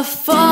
a fall.